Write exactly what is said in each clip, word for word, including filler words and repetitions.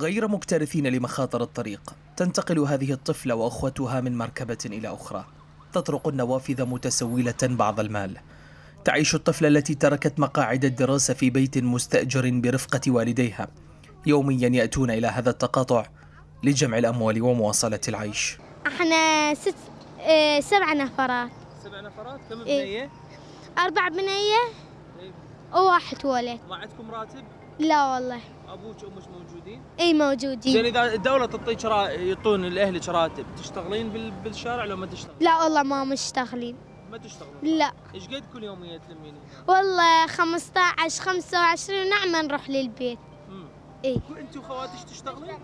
غير مكترثين لمخاطر الطريق. تنتقل هذه الطفلة وأخوتها من مركبة إلى أخرى، تطرق النوافذ متسولة بعض المال. تعيش الطفلة التي تركت مقاعد الدراسة في بيت مستأجر برفقة والديها. يوميا يأتون إلى هذا التقاطع لجمع الأموال ومواصلة العيش. احنا ست اه سبع نفرات. سبع نفرات؟ كم بنية؟ ايه؟ أربع بنية وواحد ولد. ما عندكم راتب؟ لا والله. أبوك وأمك موجودين؟ إي موجودين. زين إذا الدولة تعطيك يعطون لأهلك راتب، تشتغلين بالشارع لو ما تشتغلين؟ لا والله ما مشتغلين. ما تشتغلين؟ لا. إيش قد كل يومية تلمين؟ والله خمسطعش خمسة وعشرين نعمة نروح للبيت. امم إي. أنتِ وخواتك تشتغلين؟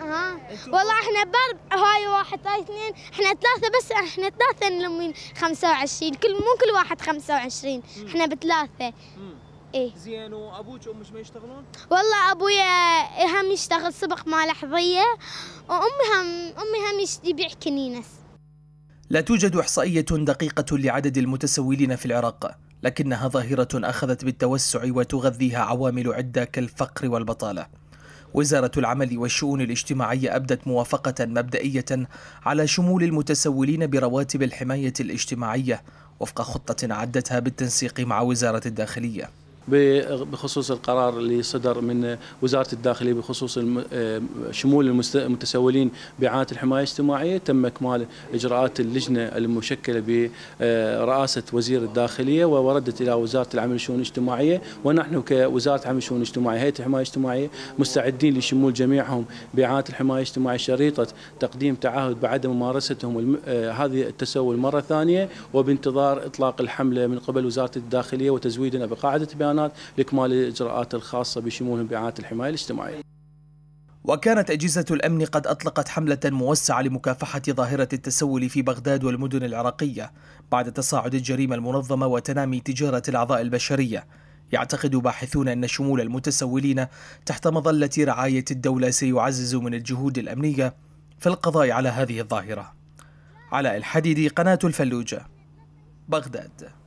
ها والله احنا برد هاي واحد هاي اثنين احنا ثلاثة بس احنا ثلاثة نلمين خمسة وعشرين كل مو كل واحد خمسة وعشرين احنا بثلاثة. ايه زين وابوك وامك ما يشتغلون؟ والله ابويا هم يشتغل سبق مال حظية وامي هم امي هم يبيع كنينس. لا توجد احصائية دقيقة لعدد المتسولين في العراق، لكنها ظاهرة اخذت بالتوسع وتغذيها عوامل عدة كالفقر والبطالة. وزارة العمل والشؤون الاجتماعية أبدت موافقة مبدئية على شمول المتسولين برواتب الحماية الاجتماعية وفق خطة عدتها بالتنسيق مع وزارة الداخلية. بخصوص القرار اللي صدر من وزارة الداخلية بخصوص شمول المتسولين بإعانة الحماية الاجتماعية، تم إكمال إجراءات اللجنة المشكلة برئاسة وزير الداخلية ووردت إلى وزارة العمل والشؤون الاجتماعية، ونحن كوزارة العمل والشؤون الاجتماعية هيئة الحماية الاجتماعية مستعدين لشمول جميعهم بإعانة الحماية الاجتماعية شريطة تقديم تعهد بعدم ممارستهم هذه التسول مرة ثانية، وبانتظار إطلاق الحملة من قبل وزارة الداخلية وتزويدنا بقاعدة بيانات لإكمال الإجراءات الخاصة بشمولهم بإعانة الحماية الاجتماعية. وكانت أجهزة الأمن قد أطلقت حملة موسعة لمكافحة ظاهرة التسول في بغداد والمدن العراقية بعد تصاعد الجريمة المنظمة وتنامي تجارة الأعضاء البشرية. يعتقد باحثون أن شمول المتسولين تحت مظلة رعاية الدولة سيعزز من الجهود الأمنية في القضاء على هذه الظاهرة. علاء الحديدي، قناة الفلوجة، بغداد.